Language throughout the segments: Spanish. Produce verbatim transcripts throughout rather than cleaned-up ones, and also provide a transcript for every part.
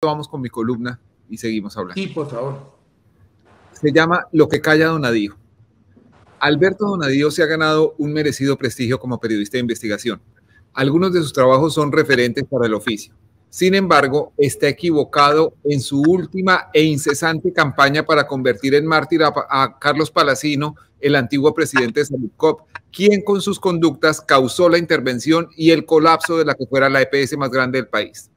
Vamos con mi columna y seguimos hablando. Sí, por favor. Se llama Lo que calla Donadío. Alberto Donadío se ha ganado un merecido prestigio como periodista de investigación. Algunos de sus trabajos son referentes para el oficio. Sin embargo, está equivocado en su última e incesante campaña para convertir en mártir a, a Carlos Palacino, el antiguo presidente de Saludcoop, quien con sus conductas causó la intervención y el colapso de la que fuera la E P S más grande del país.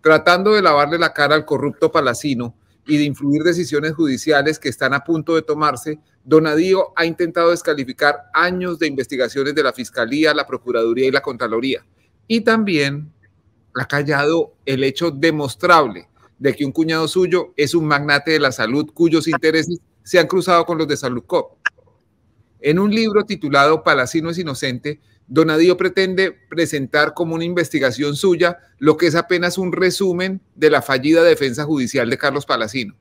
Tratando de lavarle la cara al corrupto Palacino y de influir decisiones judiciales que están a punto de tomarse, Donadío ha intentado descalificar años de investigaciones de la Fiscalía, la Procuraduría y la Contraloría. Y también ha callado el hecho demostrable de que un cuñado suyo es un magnate de la salud cuyos intereses se han cruzado con los de Saludcoop. En un libro titulado Palacino es inocente, Donadío pretende presentar como una investigación suya lo que es apenas un resumen de la fallida defensa judicial de Carlos Palacino.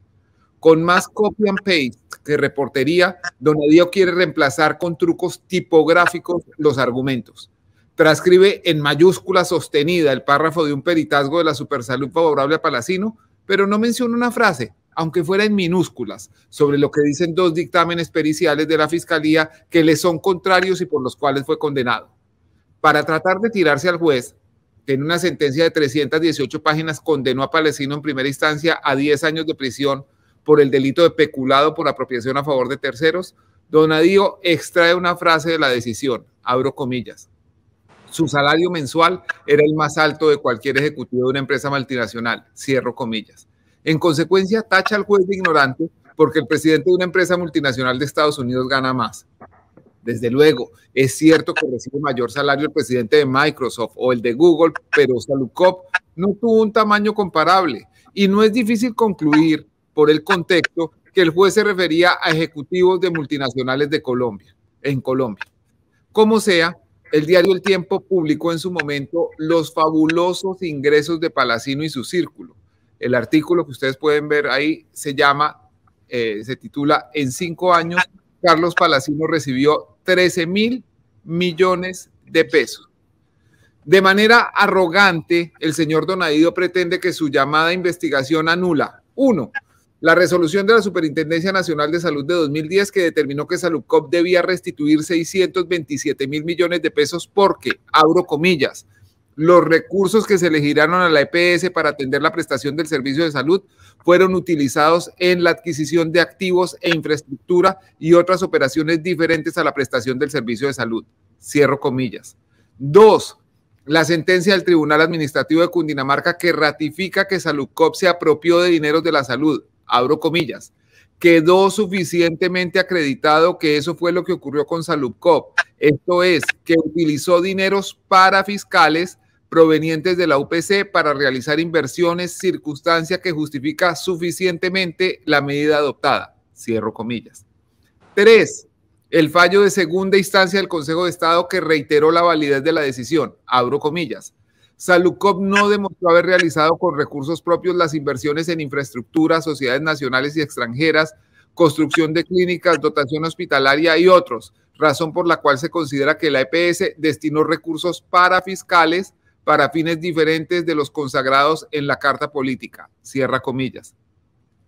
Con más copy and paste que reportería, Donadío quiere reemplazar con trucos tipográficos los argumentos. Transcribe en mayúscula sostenida el párrafo de un peritazgo de la Supersalud favorable a Palacino, pero no menciona una frase, aunque fuera en minúsculas, sobre lo que dicen dos dictámenes periciales de la Fiscalía que le son contrarios y por los cuales fue condenado. Para tratar de tirarse al juez, que en una sentencia de trescientas dieciocho páginas condenó a Palacino en primera instancia a diez años de prisión por el delito de peculado por apropiación a favor de terceros, Donadío extrae una frase de la decisión, abro comillas. Su salario mensual era el más alto de cualquier ejecutivo de una empresa multinacional, cierro comillas. En consecuencia, tacha al juez de ignorante porque el presidente de una empresa multinacional de Estados Unidos gana más. Desde luego, es cierto que recibe mayor salario el presidente de Microsoft o el de Google, pero Saludcoop no tuvo un tamaño comparable. Y no es difícil concluir, por el contexto, que el juez se refería a ejecutivos de multinacionales de Colombia, en Colombia. Como sea, el diario El Tiempo publicó en su momento los fabulosos ingresos de Palacino y su círculo. El artículo que ustedes pueden ver ahí se llama, eh, se titula En cinco años, Carlos Palacino recibió trece mil millones de pesos. De manera arrogante, el señor Donadío pretende que su llamada investigación anula, uno, la resolución de la Superintendencia Nacional de Salud de dos mil diez que determinó que Saludcoop debía restituir seiscientos veintisiete mil millones de pesos porque, abro comillas, los recursos que se le giraron a la E P S para atender la prestación del servicio de salud fueron utilizados en la adquisición de activos e infraestructura y otras operaciones diferentes a la prestación del servicio de salud. Cierro comillas. Dos, la sentencia del Tribunal Administrativo de Cundinamarca que ratifica que Saludcoop se apropió de dineros de la salud. Abro comillas. Quedó suficientemente acreditado que eso fue lo que ocurrió con Saludcoop. Esto es, que utilizó dineros para fiscales provenientes de la U P C para realizar inversiones, circunstancia que justifica suficientemente la medida adoptada. Cierro comillas. Tres, el fallo de segunda instancia del Consejo de Estado que reiteró la validez de la decisión. Abro comillas. Saludcoop no demostró haber realizado con recursos propios las inversiones en infraestructura, sociedades nacionales y extranjeras, construcción de clínicas, dotación hospitalaria y otros, razón por la cual se considera que la E P S destinó recursos para fiscales para fines diferentes de los consagrados en la Carta Política. Cierra comillas.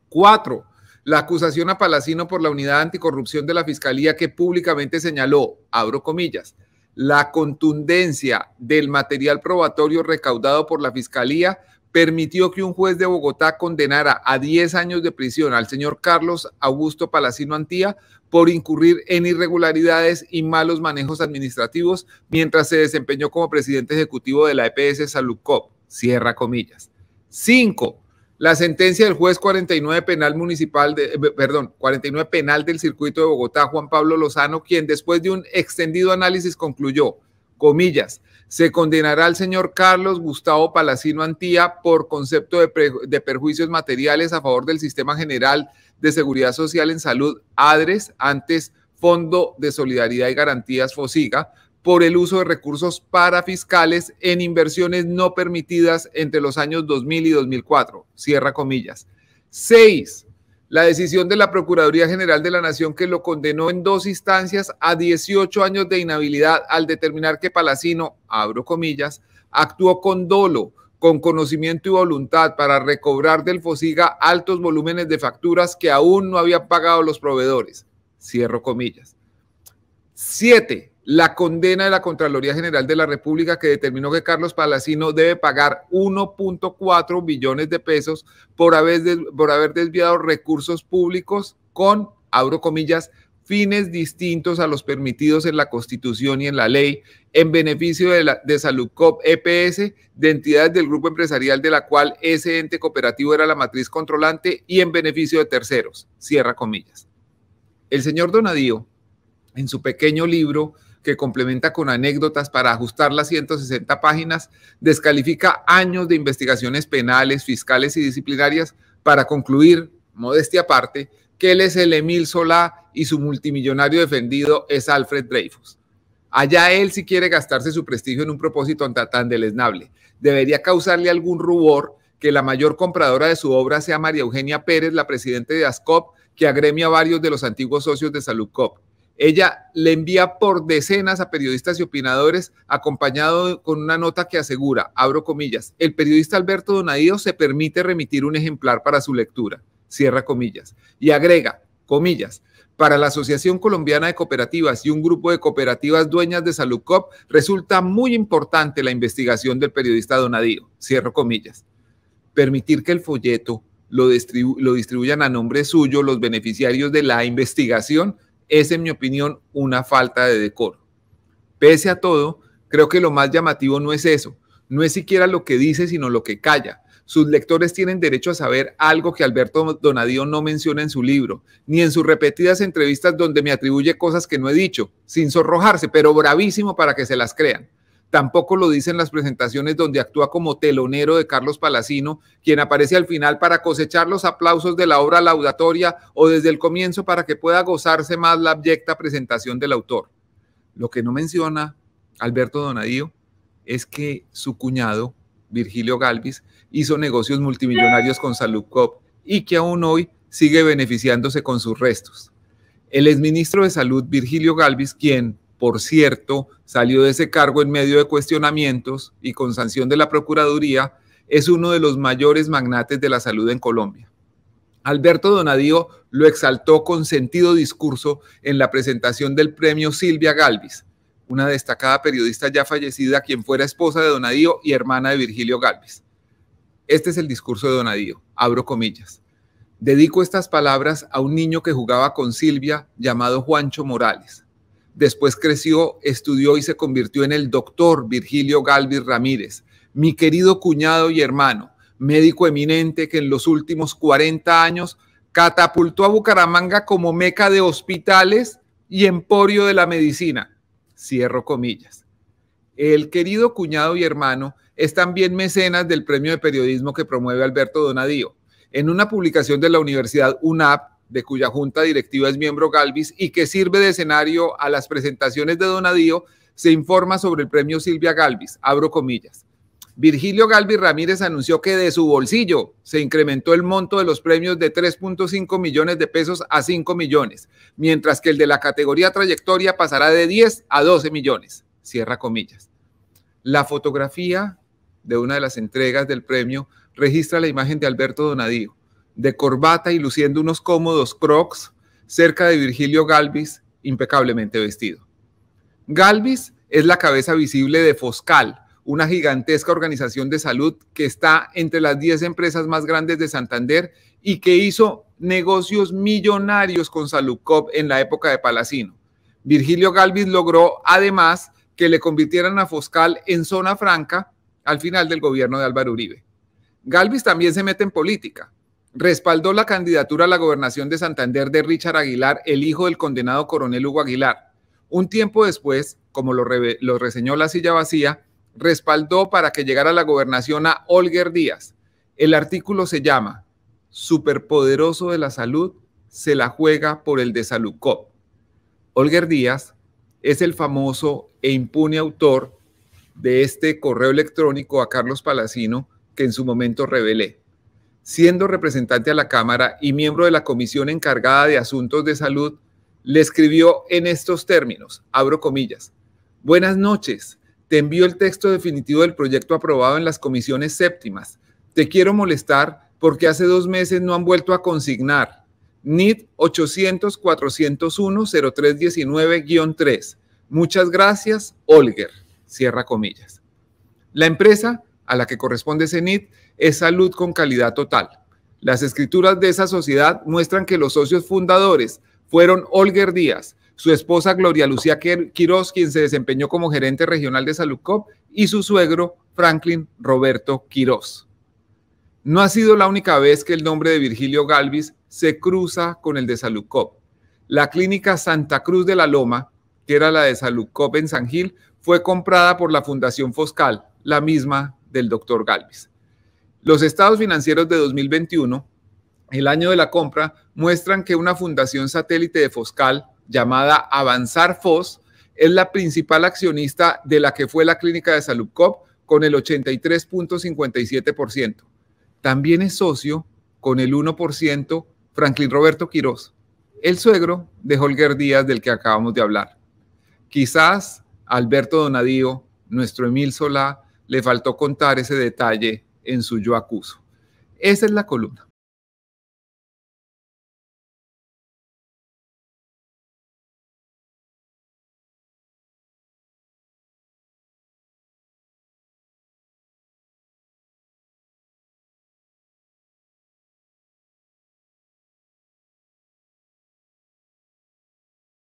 Cuatro, la acusación a Palacino por la Unidad Anticorrupción de la Fiscalía que públicamente señaló, abro comillas, la contundencia del material probatorio recaudado por la Fiscalía permitió que un juez de Bogotá condenara a diez años de prisión al señor Carlos Augusto Palacino Antía por incurrir en irregularidades y malos manejos administrativos mientras se desempeñó como presidente ejecutivo de la E P S Saludcoop. Cierra comillas. Cinco. La sentencia del juez cuarenta y nueve penal municipal, de, perdón, cuarenta y nueve penal del circuito de Bogotá, Juan Pablo Lozano, quien después de un extendido análisis concluyó, comillas, se condenará al señor Carlos Gustavo Palacino Antía por concepto de, pre, de perjuicios materiales a favor del Sistema General de Seguridad Social en Salud, ADRES, antes Fondo de Solidaridad y Garantías, FOSIGA, por el uso de recursos parafiscales en inversiones no permitidas entre los años dos mil y dos mil cuatro. Cierra comillas. Seis. La decisión de la Procuraduría General de la Nación que lo condenó en dos instancias a dieciocho años de inhabilidad al determinar que Palacino, abro comillas, actuó con dolo con conocimiento y voluntad para recobrar del FOSIGA altos volúmenes de facturas que aún no habían pagado los proveedores. Cierro comillas. Siete, la condena de la Contraloría General de la República, que determinó que Carlos Palacino debe pagar uno punto cuatro billones de pesos por haber, por haber desviado recursos públicos con, abro comillas, fines distintos a los permitidos en la Constitución y en la ley, en beneficio de, la, de Saludcoop E P S, de entidades del grupo empresarial de la cual ese ente cooperativo era la matriz controlante, y en beneficio de terceros, cierra comillas. El señor Donadío, en su pequeño libro que complementa con anécdotas para ajustar las ciento sesenta páginas, descalifica años de investigaciones penales, fiscales y disciplinarias para concluir, modestia aparte, que él es el Émile Zola y su multimillonario defendido es Alfred Dreyfus. Allá él si quiere gastarse su prestigio en un propósito tan deleznable. Debería causarle algún rubor que la mayor compradora de su obra sea María Eugenia Pérez, la presidenta de ASCOP, que agremia a varios de los antiguos socios de Saludcoop. Ella le envía por decenas a periodistas y opinadores, acompañado con una nota que asegura, abro comillas, el periodista Alberto Donadío se permite remitir un ejemplar para su lectura, cierra comillas, y agrega, comillas, para la Asociación Colombiana de Cooperativas y un grupo de cooperativas dueñas de Saludcoop, resulta muy importante la investigación del periodista Donadío, cierro comillas. Permitir que el folleto lo, distribu- lo distribuyan a nombre suyo los beneficiarios de la investigación es, en mi opinión, una falta de decoro. Pese a todo, creo que lo más llamativo no es eso, no es siquiera lo que dice, sino lo que calla. Sus lectores tienen derecho a saber algo que Alberto Donadío no menciona en su libro, ni en sus repetidas entrevistas donde me atribuye cosas que no he dicho, sin sonrojarse, pero bravísimo para que se las crean. Tampoco lo dice en las presentaciones donde actúa como telonero de Carlos Palacino, quien aparece al final para cosechar los aplausos de la obra laudatoria o desde el comienzo para que pueda gozarse más la abyecta presentación del autor. Lo que no menciona Alberto Donadío es que su cuñado, Virgilio Galvis, hizo negocios multimillonarios con Saludcoop y que aún hoy sigue beneficiándose con sus restos. El exministro de Salud, Virgilio Galvis, quien, por cierto, salió de ese cargo en medio de cuestionamientos y con sanción de la Procuraduría, es uno de los mayores magnates de la salud en Colombia. Alberto Donadío lo exaltó con sentido discurso en la presentación del premio Silvia Galvis, una destacada periodista ya fallecida, quien fuera esposa de Donadío y hermana de Virgilio Galvis. Este es el discurso de Donadío, abro comillas. Dedico estas palabras a un niño que jugaba con Silvia llamado Juancho Morales. Después creció, estudió y se convirtió en el doctor Virgilio Galvis Ramírez, mi querido cuñado y hermano, médico eminente que en los últimos cuarenta años catapultó a Bucaramanga como meca de hospitales y emporio de la medicina. Cierro comillas. El querido cuñado y hermano es también mecenas del premio de periodismo que promueve Alberto Donadío. En una publicación de la Universidad UNAP, de cuya junta directiva es miembro Galvis y que sirve de escenario a las presentaciones de Donadío, se informa sobre el premio Silvia Galvis, abro comillas. Virgilio Galvis Ramírez anunció que de su bolsillo se incrementó el monto de los premios de tres punto cinco millones de pesos a cinco millones, mientras que el de la categoría trayectoria pasará de diez a doce millones, cierra comillas. La fotografía de una de las entregas del premio registra la imagen de Alberto Donadío, de corbata y luciendo unos cómodos crocs, cerca de Virgilio Galvis, impecablemente vestido. Galvis es la cabeza visible de Foscal, una gigantesca organización de salud que está entre las diez empresas más grandes de Santander y que hizo negocios millonarios con Saludcoop en la época de Palacino. Virgilio Galvis logró, además, que le convirtieran a Foscal en zona franca al final del gobierno de Álvaro Uribe. Galvis también se mete en política. Respaldó la candidatura a la gobernación de Santander de Richard Aguilar, el hijo del condenado coronel Hugo Aguilar. Un tiempo después, como lo, re lo reseñó La Silla Vacía, respaldó para que llegara a la gobernación a Holger Díaz. El artículo se llama Superpoderoso de la Salud se la juega por el de Saludcoop. Holger Díaz es el famoso e impune autor de este correo electrónico a Carlos Palacino que en su momento revelé. Siendo representante a la Cámara y miembro de la comisión encargada de asuntos de salud, le escribió en estos términos, abro comillas, buenas noches, Te envío el texto definitivo del proyecto aprobado en las comisiones séptimas. Te quiero molestar porque hace dos meses no han vuelto a consignar. N I T ochocientos cuatrocientos uno cero tres diecinueve guión tres. Muchas gracias, Holger. Cierra comillas. La empresa a la que corresponde CENIT es Salud con Calidad Total. Las escrituras de esa sociedad muestran que los socios fundadores fueron Holger Díaz, su esposa Gloria Lucía Quiroz, quien se desempeñó como gerente regional de Saludcoop, y su suegro Franklin Roberto Quiroz. No ha sido la única vez que el nombre de Virgilio Galvis se cruza con el de Saludcoop. La Clínica Santa Cruz de la Loma, que era la de Saludcoop en San Gil, fue comprada por la Fundación Foscal, la misma del doctor Galvis. Los estados financieros de dos mil veintiuno, el año de la compra, muestran que una fundación satélite de Foscal, llamada Avanzar Fos, es la principal accionista de la que fue la clínica de Saludcoop con el ochenta y tres punto cincuenta y siete por ciento. También es socio con el uno por ciento Franklin Roberto Quiroz, el suegro de Holger Díaz del que acabamos de hablar. Quizás a Alberto Donadío, nuestro Émile Zola, le faltó contar ese detalle en su yo acuso. Esa es la columna.